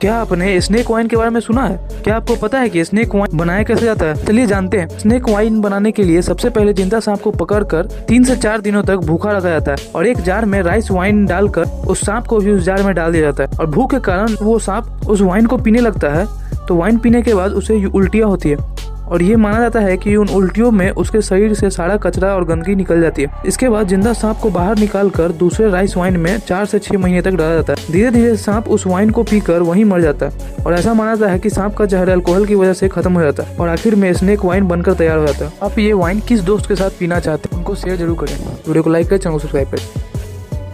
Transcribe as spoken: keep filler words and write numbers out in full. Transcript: क्या आपने snake coin के बारे में सुना है? क्या आपको पता है कि स्नेक कॉइन बनाया कैसे जाता है? चलिए जानते हैं। स्नेक कॉइन बनाने के लिए सबसे पहले जिंदा सांप को पकड़कर तीन से चार दिनों तक भूखा रखा जाता है और एक जार में राइस वाइन डालकर उस सांप को भी उस जार में डाल दिया जाता है और भूख के कारण वो सांप उस वाइन को पीने लगता है। तो वाइन पीने के बाद उसे उल्टियाँ होती है और ये माना जाता है कि उन उल्टियों में उसके शरीर से सारा कचरा और गंदगी निकल जाती है। इसके बाद जिंदा सांप को बाहर निकालकर दूसरे राइस वाइन में चार से छह महीने तक डाला जाता है। धीरे धीरे सांप उस वाइन को पीकर वहीं मर जाता है और ऐसा माना जाता है कि सांप का जहर अल्कोहल की वजह से खत्म हो जाता है और आखिर में स्नेक वाइन बनकर तैयार हो जाता है। आप ये वाइन किस दोस्त के साथ पीना चाहते हैं, उनको शेयर जरूर करें। वीडियो को लाइक करें, चैनल को सब्सक्राइब करें।